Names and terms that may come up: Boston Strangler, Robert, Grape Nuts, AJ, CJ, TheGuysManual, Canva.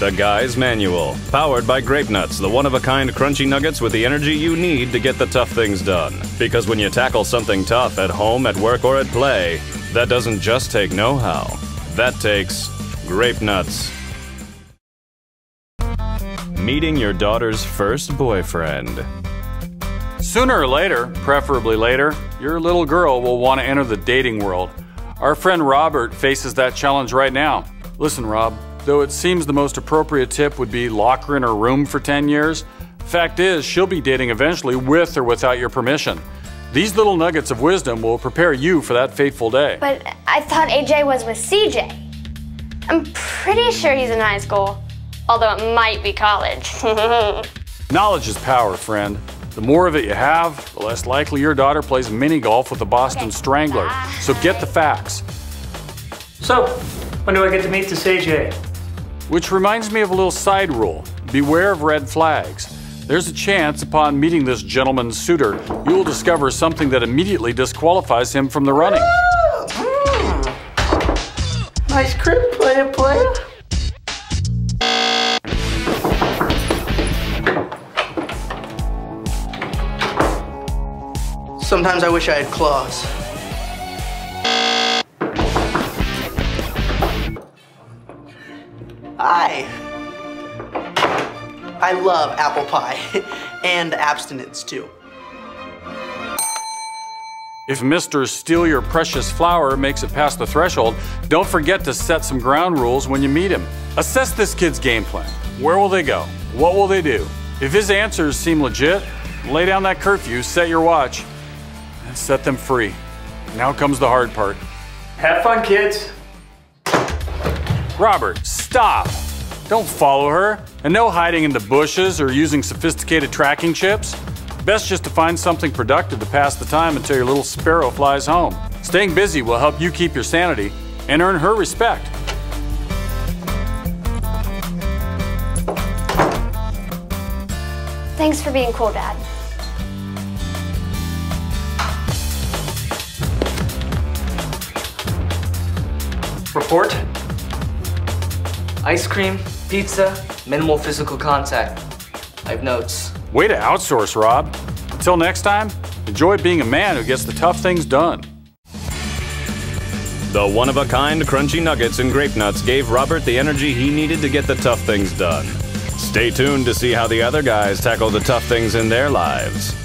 The Guy's Manual, powered by Grape Nuts, the one-of-a-kind crunchy nuggets with the energy you need to get the tough things done. Because when you tackle something tough at home, at work, or at play, that doesn't just take know-how. That takes Grape Nuts. Meeting your daughter's first boyfriend. Sooner or later, preferably later, your little girl will want to enter the dating world. Our friend Robert faces that challenge right now. Listen, Rob, though it seems the most appropriate tip would be lock her in her room for 10 years, fact is she'll be dating eventually with or without your permission. These little nuggets of wisdom will prepare you for that fateful day. But I thought AJ was with CJ. I'm pretty sure he's in high school, although it might be college. Knowledge is power, friend. The more of it you have, the less likely your daughter plays mini golf with the Boston Strangler. So get the facts. So, when do I get to meet this AJ? Which reminds me of a little side rule. Beware of red flags. There's a chance upon meeting this gentleman's suitor, you will discover something that immediately disqualifies him from the running. Nice crib, player. Sometimes I wish I had claws. I love apple pie and abstinence too. If Mr. Steal Your Precious Flower makes it past the threshold, don't forget to set some ground rules when you meet him. Assess this kid's game plan. Where will they go? What will they do? If his answers seem legit, lay down that curfew, set your watch, and set them free. Now comes the hard part. Have fun, kids. Robert, stop. Don't follow her. And no hiding in the bushes or using sophisticated tracking chips. Best just to find something productive to pass the time until your little sparrow flies home. Staying busy will help you keep your sanity and earn her respect. Thanks for being cool, Dad. Report. Ice cream, pizza, minimal physical contact. I have notes. Way to outsource, Rob. Until next time, enjoy being a man who gets the tough things done. The one-of-a-kind crunchy nuggets and Grape Nuts gave Robert the energy he needed to get the tough things done. Stay tuned to see how the other guys tackle the tough things in their lives.